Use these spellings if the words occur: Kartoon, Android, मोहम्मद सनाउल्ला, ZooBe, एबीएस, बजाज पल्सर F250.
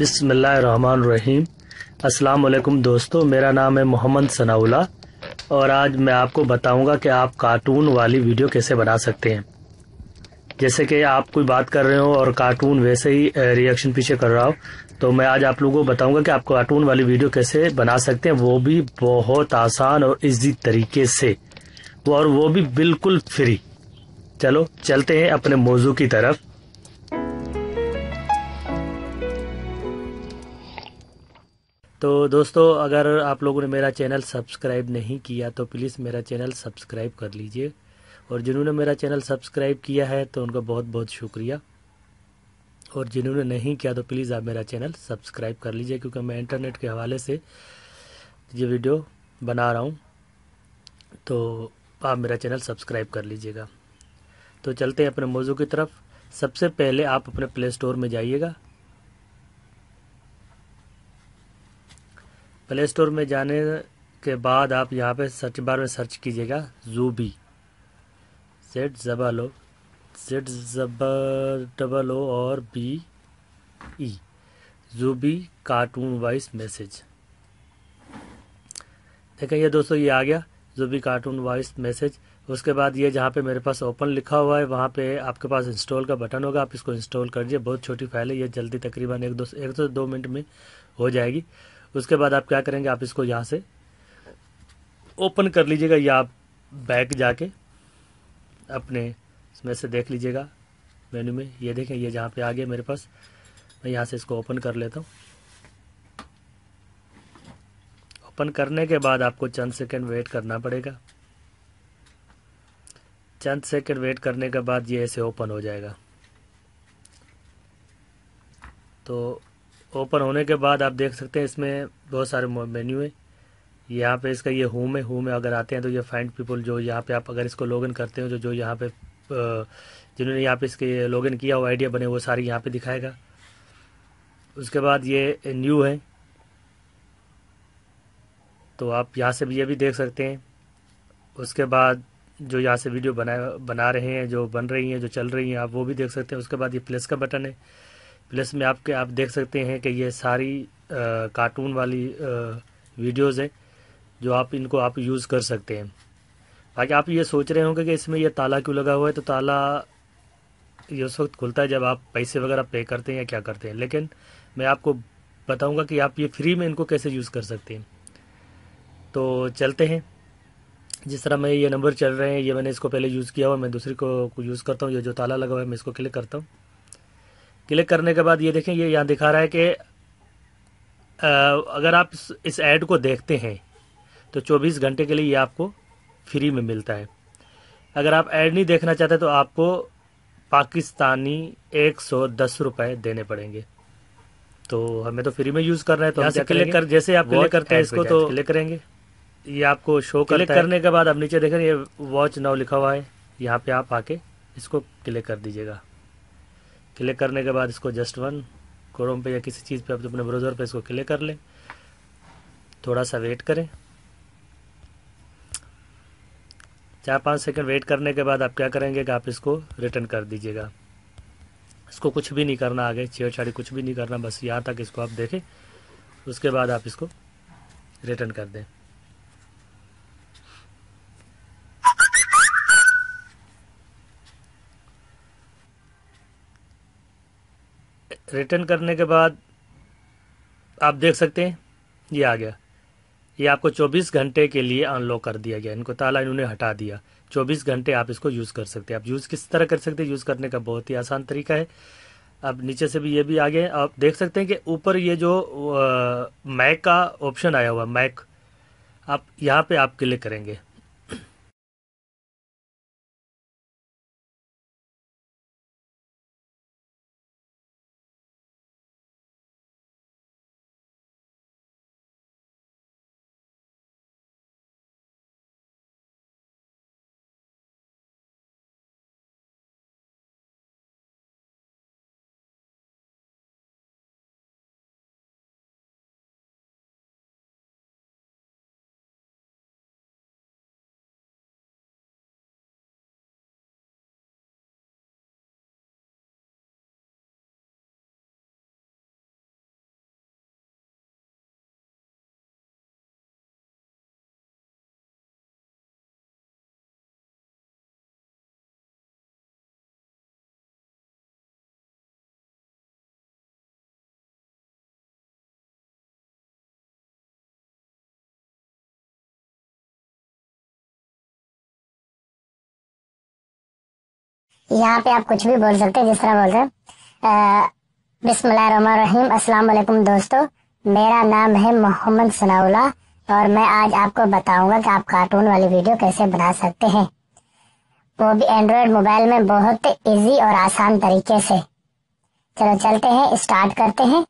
बिस्मिल्लाहिर्रहमानिर्रहीम। अस्सलाम वालेकुम दोस्तों, मेरा नाम है मोहम्मद सनाउल्ला और आज मैं आपको बताऊंगा कि आप कार्टून वाली वीडियो कैसे बना सकते हैं। जैसे कि आप कोई बात कर रहे हो और कार्टून वैसे ही रिएक्शन पीछे कर रहा हो, तो मैं आज आप लोगों को बताऊंगा कि आप कार्टून वाली वीडियो कैसे बना सकते हैं, वो भी बहुत आसान और इजी तरीके से, और वो भी बिल्कुल फ्री। चलो चलते हैं अपने मौजू की तरफ। तो दोस्तों, अगर आप लोगों ने मेरा चैनल सब्सक्राइब नहीं किया तो प्लीज़ मेरा चैनल सब्सक्राइब कर लीजिए, और जिन्होंने मेरा चैनल सब्सक्राइब किया है तो उनका बहुत बहुत शुक्रिया, और जिन्होंने नहीं किया तो प्लीज़ आप मेरा चैनल सब्सक्राइब कर लीजिए, क्योंकि मैं इंटरनेट के हवाले से ये वीडियो बना रहा हूँ, तो आप मेरा चैनल सब्सक्राइब कर लीजिएगा। तो चलते हैं अपने मौजू की तरफ। सबसे पहले आप अपने प्ले स्टोर में जाइएगा। प्ले स्टोर में जाने के बाद आप यहाँ पे सर्च बार में सर्च कीजिएगा ZooBe, ZooBe ZooBe cartoon voice message. देखें ये दोस्तों, ये आ गया ZooBe कार्टून वॉइस मैसेज। उसके बाद ये जहाँ पे मेरे पास ओपन लिखा हुआ है, वहाँ पे आपके पास इंस्टॉल का बटन होगा, आप इसको इंस्टॉल कर दीजिए। बहुत छोटी फाइल है ये, जल्दी तकरीबन एक से दो मिनट में हो जाएगी। उसके बाद आप क्या करेंगे, आप इसको यहाँ से ओपन कर लीजिएगा, या आप बैक जाके अपने इसमें से देख लीजिएगा मेन्यू में। ये देखें, ये जहाँ पे आ गया मेरे पास, मैं यहाँ से इसको ओपन कर लेता हूँ। ओपन करने के बाद आपको चंद सेकंड वेट करना पड़ेगा। चंद सेकंड वेट करने के बाद ये ऐसे ओपन हो जाएगा। तो ओपन होने के बाद आप देख सकते हैं इसमें बहुत सारे मेन्यू है। यहाँ पे इसका ये होम है, अगर आते हैं तो ये फाइंड पीपल, जो यहाँ पे आप अगर इसको लॉगिन करते हो, जो यहाँ पे जिन्होंने यहाँ पे इसके लॉगिन किया हुआ आइडिया बने, वो सारी यहाँ पे दिखाएगा। उसके बाद ये न्यू है, तो आप यहाँ से ये भी देख सकते हैं। उसके बाद जो यहाँ से वीडियो बना रहे हैं, जो बन रही हैं, जो चल रही हैं, आप वो भी देख सकते हैं। उसके बाद ये प्लस का बटन है, प्लस में आपके आप देख सकते हैं कि ये सारी कार्टून वाली वीडियोज़ हैं, जो आप इनको आप यूज़ कर सकते हैं। बाकी आप ये सोच रहे होंगे कि इसमें ये ताला क्यों लगा हुआ है, तो ताला ये उस वक्त खुलता है जब आप पैसे वगैरह पे करते हैं या क्या करते हैं, लेकिन मैं आपको बताऊंगा कि आप ये फ्री में इनको कैसे यूज़ कर सकते हैं। तो चलते हैं। जिस तरह मैं ये नंबर चल रहे हैं, ये मैंने इसको पहले यूज़ किया हुआ, मैं दूसरी को यूज़ करता हूँ। ये जो ताला लगा हुआ है, मैं इसको क्लिक करता हूँ। क्लिक करने के बाद ये देखें, ये यहाँ दिखा रहा है कि अगर आप इस ऐड को देखते हैं तो 24 घंटे के लिए ये आपको फ्री में मिलता है। अगर आप ऐड नहीं देखना चाहते तो आपको पाकिस्तानी 110 रुपये देने पड़ेंगे। तो हमें तो फ्री में यूज़ करना है, तो यहाँ से क्लिक कर, जैसे आप क्लिक करते हैं इसको तो क्लिक करेंगे, ये आपको शो करता है। क्लिक करने के बाद आप नीचे देखें ये वॉच नाउ लिखा हुआ है, यहाँ पर आप आके इसको क्लिक कर दीजिएगा। क्लिक करने के बाद इसको जस्ट वन क्रोम पे या किसी चीज़ पे आप अपने ब्राउज़र पे इसको क्लिक कर लें, थोड़ा सा वेट करें। 4-5 सेकंड वेट करने के बाद आप क्या करेंगे कि आप इसको रिटर्न कर दीजिएगा। इसको कुछ भी नहीं करना, आगे छेड़छाड़ी कुछ भी नहीं करना, बस यहाँ तक इसको आप देखें, उसके बाद आप इसको रिटर्न कर दें। रिटर्न करने के बाद आप देख सकते हैं ये आ गया, ये आपको 24 घंटे के लिए अनलॉक कर दिया गया, इनको ताला इन्होंने हटा दिया। 24 घंटे आप इसको यूज़ कर सकते हैं। आप यूज़ किस तरह कर सकते हैं, यूज़ करने का बहुत ही आसान तरीका है। अब नीचे से भी ये भी आ गया, आप देख सकते हैं कि ऊपर ये जो मैक का ऑप्शन आया हुआ, मैक आप यहाँ पर आप क्लिक करेंगे। यहाँ पे आप कुछ भी बोल सकते हैं जिस तरह बोल सकते हैं। बिस्मिल्लाहिर्रहमानिर्रहीम। अस्सलाम वालेकुम दोस्तों, मेरा नाम है मोहम्मद सनाउल्ला और मैं आज आपको बताऊंगा कि आप कार्टून वाली वीडियो कैसे बना सकते हैं, वो भी एंड्रॉयड मोबाइल में बहुत इजी और आसान तरीके से। चलो चलते हैं, स्टार्ट करते हैं।